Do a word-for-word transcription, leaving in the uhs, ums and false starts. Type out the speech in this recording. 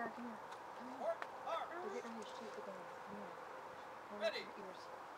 down, down. Come on. We're getting your seat again. Come on. Ready.